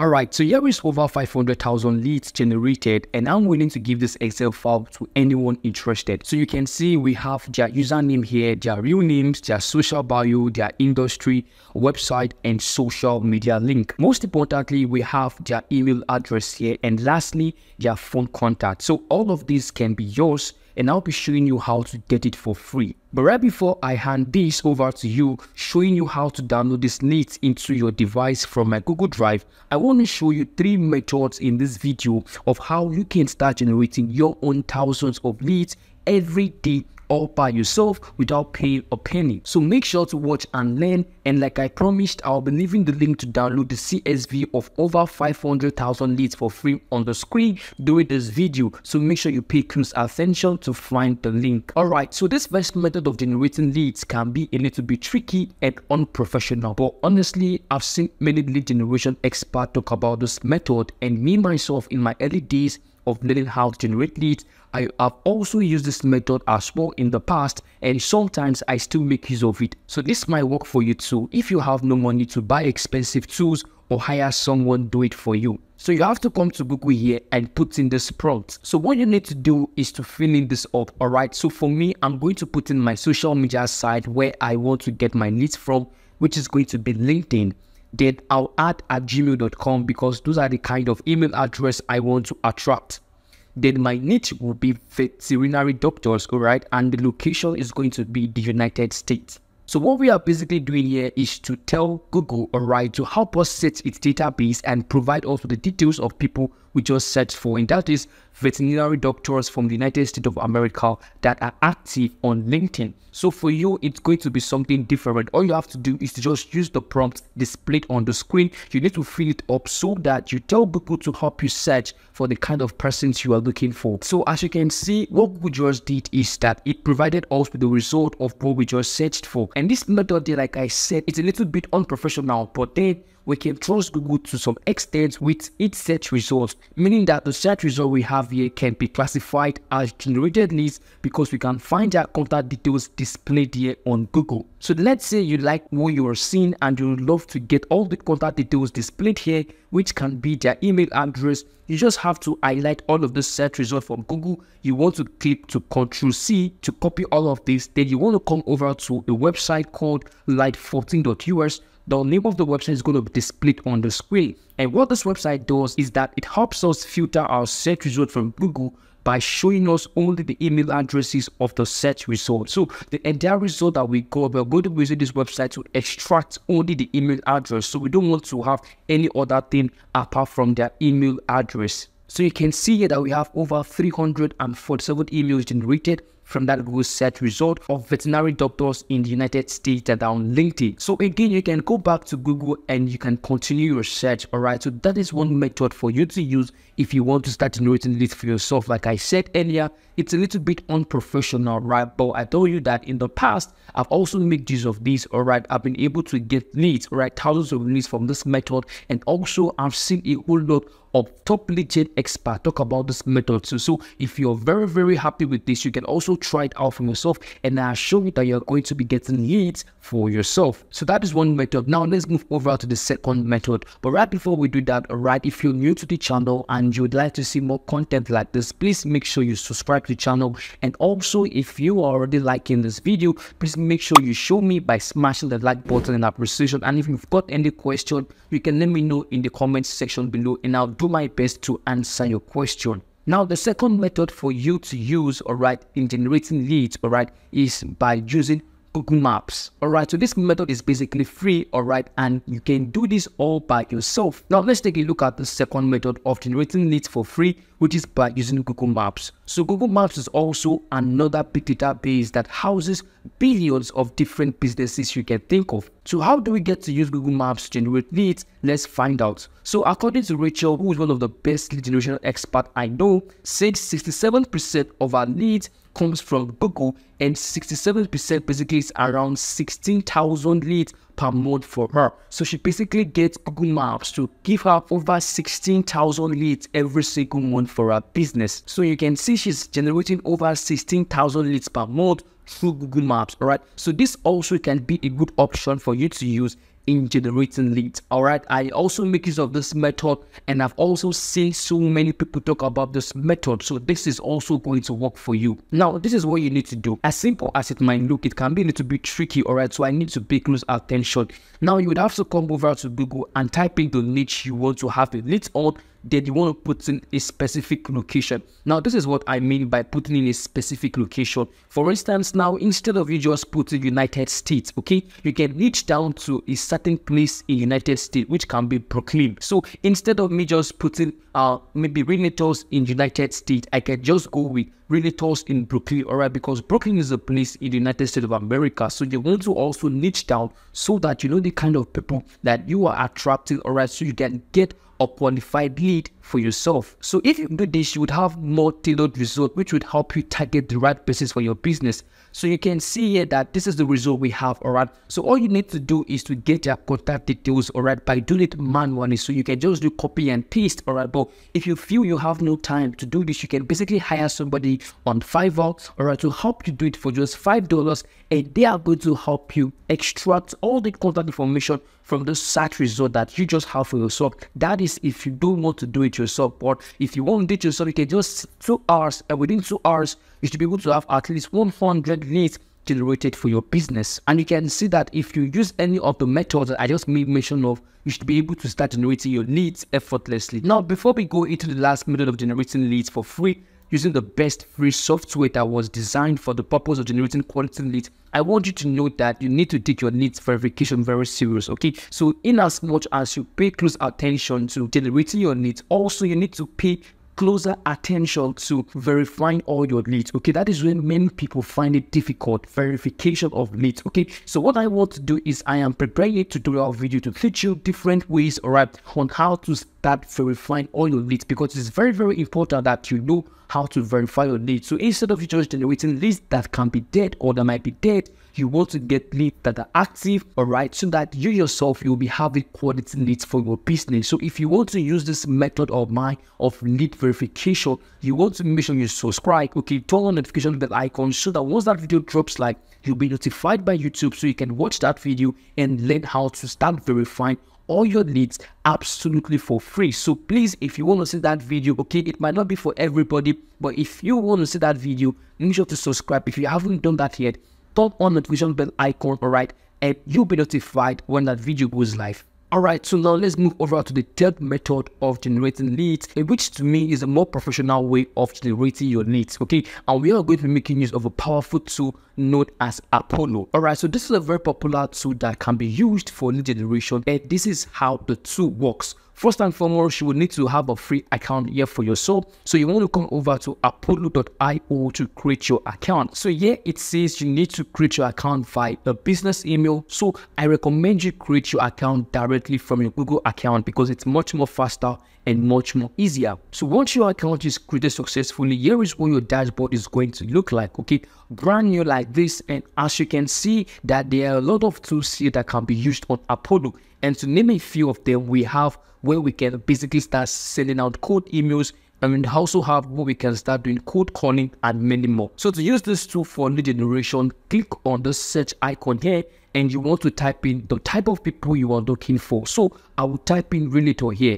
All right, so here is over 500,000 leads generated, and I'm willing to give this Excel file to anyone interested. So you can see we have their username here, their real names, their social bio, their industry, website, and social media link. Most importantly, we have their email address here, and lastly, their phone contact. So all of these can be yours, and I'll be showing you how to get it for free. But right before I hand this over to you, showing you how to download these leads into your device from my Google Drive, I want to show you three methods in this video of how you can start generating your own thousands of leads every day all by yourself without paying a penny. So make sure to watch and learn, and like I promised, I'll be leaving the link to download the CSV of over 500,000 leads for free on the screen during this video, so make sure you pay close attention to find the link. Alright, so this first method of generating leads can be a little bit tricky and unprofessional, but honestly, I've seen many lead generation experts talk about this method, and me myself in my early days of learning how to generate leads, I have also used this method as well in the past, and sometimes I still make use of it. So this might work for you too if you have no money to buy expensive tools or hire someone do it for you. So you have to come to Google here and put in this prompt. So what you need to do is to fill in this up. All right, so for me, I'm going to put in my social media site where I want to get my leads from, which is going to be LinkedIn. Then I'll add at gmail.com because those are the kind of email address I want to attract. Then my niche will be veterinary doctors, all right? And the location is going to be the United States. So what we are basically doing here is to tell Google, all right, to help us search its database and provide also the details of people we just searched for, and that is veterinary doctors from the United States of America that are active on LinkedIn. So for you, it's going to be something different. All you have to do is to just use the prompt displayed on the screen. You need to fill it up so that you tell Google to help you search for the kind of persons you are looking for. So as you can see, what Google just did is that it provided us with the result of what we just searched for. And this method there, like I said, it's a little bit unprofessional, but then we can trust Google to some extent with its search results, meaning that the search result we have here can be classified as generated leads because we can find their contact details displayed here on Google. So let's say you like what you are seeing and you would love to get all the contact details displayed here, which can be their email address. You just have to highlight all of the search results from Google. You want to click to Ctrl C to copy all of this. Then you want to come over to a website called light14.us. The name of the website is going to be displayed on the screen. And what this website does is that it helps us filter our search results from Google by showing us only the email addresses of the search results. So the entire result that we got, we're going to visit this website to extract only the email address. So we don't want to have any other thing apart from their email address. So you can see here that we have over 347 emails generated from that Google search result of veterinary doctors in the United States that are on LinkedIn. So again, you can go back to Google and you can continue your search, all right? So that is one method for you to use if you want to start generating leads for yourself. Like I said earlier, it's a little bit unprofessional, right? But I told you that in the past, I've also made use of this, all right? I've been able to get leads, all right? Thousands of leads from this method. And also I've seen a whole lot of top lead gen experts talk about this method too. So if you're very, very happy with this, you can also try it out for yourself, and I assure you that you're going to be getting leads for yourself. So that is one method. Now let's move over to the second method. But right before we do that, all right, if you're new to the channel and you'd like to see more content like this, please make sure you subscribe to the channel. And also, if you are already liking this video, please make sure you show me by smashing the like button in appreciation. And if you've got any question, you can let me know in the comments section below, and I'll do my best to answer your question. Now, the second method for you to use, all right, in generating leads, all right, is by using Google Maps. All right, so this method is basically free, all right, and you can do this all by yourself. Now, let's take a look at the second method of generating leads for free, which is by using Google Maps. So Google Maps is also another big database that houses billions of different businesses you can think of. So how do we get to use Google Maps to generate leads? Let's find out. So according to Rachel, who is one of the best lead generation experts I know, said 67% of our leads comes from Google, and 67% basically is around 16,000 leads per month for her. So she basically gets Google Maps to give her over 16,000 leads every single month for her business. So you can see she's generating over 16,000 leads per month through Google Maps, all right? So this also can be a good option for you to use in generating leads. All right, I also make use of this method, and I've also seen so many people talk about this method, so this is also going to work for you. Now, this is what you need to do. As simple as it might look, it can be a little bit tricky. All right, so I need to pay close attention. Now, you would have to come over to Google and type in the niche you want to have the leads on, then you want to put in a specific location. Now, this is what I mean by putting in a specific location. For instance, now, instead of you just putting United States, okay, you can reach down to a certain place in United States, which can be Brooklyn. So instead of me just putting maybe realtors in United States, I can just go with realtors in Brooklyn, all right, because Brooklyn is a place in the United States of America. So you want to also niche down so that you know the kind of people that you are attracting, all right, so you can get a qualified lead for yourself. So if you do this, you would have more tailored results, which would help you target the right business for your business. So you can see here that this is the result we have, all right. So all you need to do is to get your contact details, all right, by doing it manually. So you can just do copy and paste, all right. But if you feel you have no time to do this, you can basically hire somebody on Fiverr, all right, to help you do it for just $5, and they are going to help you extract all the contact information from the search result that you just have for yourself. That is if you don't want to do it yourself, or if you want to do it yourself, you can just 2 hours, and within 2 hours, you should be able to have at least 100 leads generated for your business. And you can see that if you use any of the methods that I just made mention of, you should be able to start generating your leads effortlessly. Now, before we go into the last method of generating leads for free, using the best free software that was designed for the purpose of generating quality leads, I want you to know that you need to take your leads verification very serious, okay? So in as much as you pay close attention to generating your leads, also you need to pay closer attention to verifying all your leads, okay? That is when many people find it difficult, verification of leads, okay? So what I want to do is I am preparing a tutorial video to teach you different ways, all right, on how to start verifying all your leads, because it's very, very important that you know how to verify your leads. So instead of you just generating leads that can be dead or that might be dead, you want to get leads that are active, all right, so that you yourself, you'll be having quality leads for your business. So if you want to use this method of mine of lead verification, you want to make sure you subscribe, okay, turn on notification bell icon so that once that video drops, like, you'll be notified by YouTube so you can watch that video and learn how to start verifying all your leads absolutely for free. So please, if you want to see that video, okay, it might not be for everybody, but if you want to see that video, make sure to subscribe. If you haven't done that yet, turn on notification bell icon, all right, and you'll be notified when that video goes live. All right, so now let's move over to the third method of generating leads, which to me is a more professional way of generating your leads, okay? And we are going to be making use of a powerful tool known as Apollo. All right, so this is a very popular tool that can be used for lead generation, and this is how the tool works. First and foremost, you will need to have a free account here for yourself. So you want to come over to apollo.io to create your account. So here it says you need to create your account via a business email. So I recommend you create your account directly from your Google account because it's much more faster and much more easier. So once your account is created successfully, here is what your dashboard is going to look like, okay? Brand new like this, and as you can see that there are a lot of tools here that can be used on Apollo. And to name a few of them, we have where we can basically start sending out cold emails, and we also have where we can start doing cold calling and many more. So to use this tool for lead generation, click on the search icon here, and you want to type in the type of people you are looking for. So I will type in realtor here.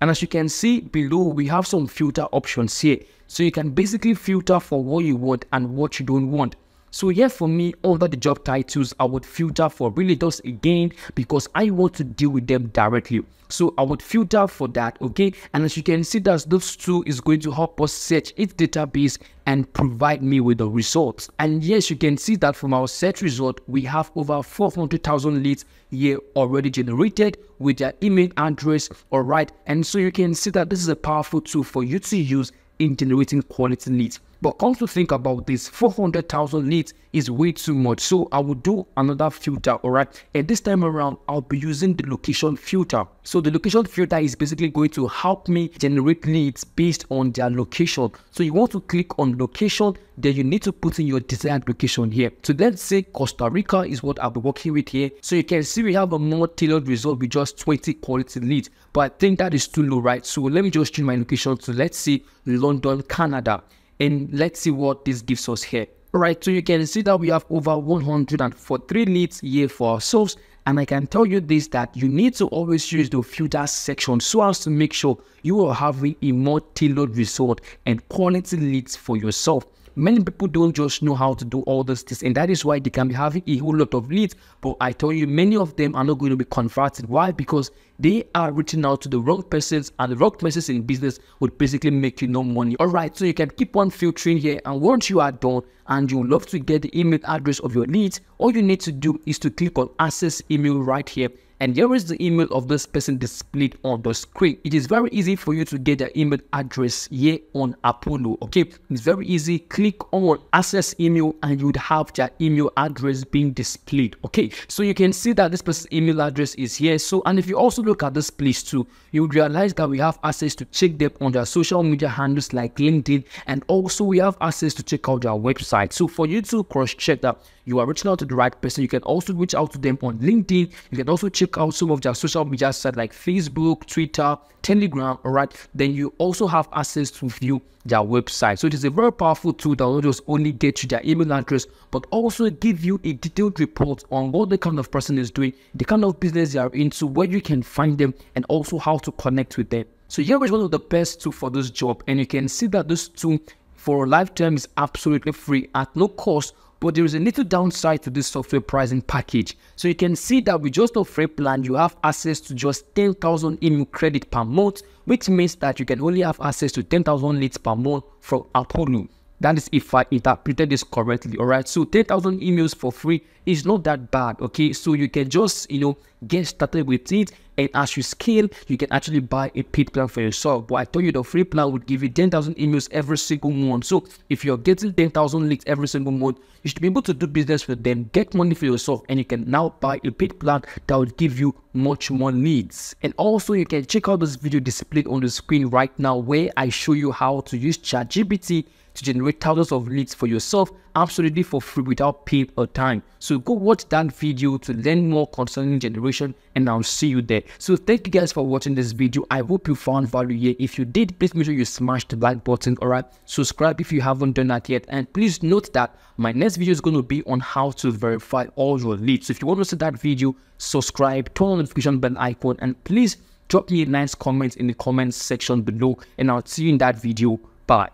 And as you can see below, we have some filter options here. So you can basically filter for what you want and what you don't want. So here for me, under the job titles, I would filter for realtors again because I want to deal with them directly. So I would filter for that, okay? And as you can see, that this tool is going to help us search its database and provide me with the results. And yes, you can see that from our search result, we have over 400,000 leads here already generated with their email address, all right? And so you can see that this is a powerful tool for you to use in generating quality leads. But come to think about this, 400,000 leads is way too much. So I will do another filter, all right? And this time around, I'll be using the location filter. So the location filter is basically going to help me generate leads based on their location. So you want to click on location, then you need to put in your desired location here. So let's say Costa Rica is what I'll be working with here. So you can see we have a more tailored result with just 20 quality leads, but I think that is too low, right? So let me just change my location to, let's say, London, Canada. And let's see what this gives us here. All right, so you can see that we have over 143 leads here for ourselves. And I can tell you this, that you need to always use the filter section so as to make sure you are having a more tailored result and quality leads for yourself. Many people don't just know how to do all those things, and that is why they can be having a whole lot of leads, but I tell you, many of them are not going to be converted. Why? Because they are reaching out to the wrong persons, and the wrong persons in business would basically make you no money. All right, so you can keep on filtering here, and once you are done and you love to get the email address of your leads, all you need to do is to click on access email right here. And here is the email of this person displayed on the screen. It is very easy for you to get their email address here on Apollo, okay? It's very easy. Click on access email and you'd have their email address being displayed, okay? So you can see that this person's email address is here. So, and if you also look at this place too, you would realize that we have access to check them on their social media handles like LinkedIn, and also we have access to check out their website. So for you to cross-check that you are reaching out to the right person, you can also reach out to them on LinkedIn. You can also check out some of their social media sites like Facebook, Twitter, Telegram. All right, then you also have access to view their website. So it is a very powerful tool that will just only get you their email address, but also give you a detailed report on what the kind of person is doing, the kind of business they are into, where you can find them, and also how to connect with them. So here is one of the best tools for this job, and you can see that this tool for a lifetime is absolutely free at no cost. But there is a little downside to this software pricing package. So you can see that with just a free plan, you have access to just 10,000 email credit per month, which means that you can only have access to 10,000 leads per month from Apollo. That is if I interpreted this correctly, all right? So 10,000 emails for free is not that bad, okay? So you can just, get started with it. And as you scale, you can actually buy a paid plan for yourself. But I told you the free plan would give you 10,000 emails every single month. So if you're getting 10,000 leads every single month, you should be able to do business with them, get money for yourself, and you can now buy a paid plan that would give you much more leads. And also you can check out this video displayed on the screen right now, where I show you how to use ChatGPT to generate thousands of leads for yourself absolutely for free without paying a dime. So go watch that video to learn more concerning generation, and I'll see you there. So thank you guys for watching this video. I hope you found value here. If you did, please make sure you smash the like button, alright? Subscribe if you haven't done that yet, and please note that my next video is going to be on how to verify all your leads. So if you want to see that video, subscribe, turn on the notification bell icon, and please drop me a nice comment in the comments section below, and I'll see you in that video. Bye.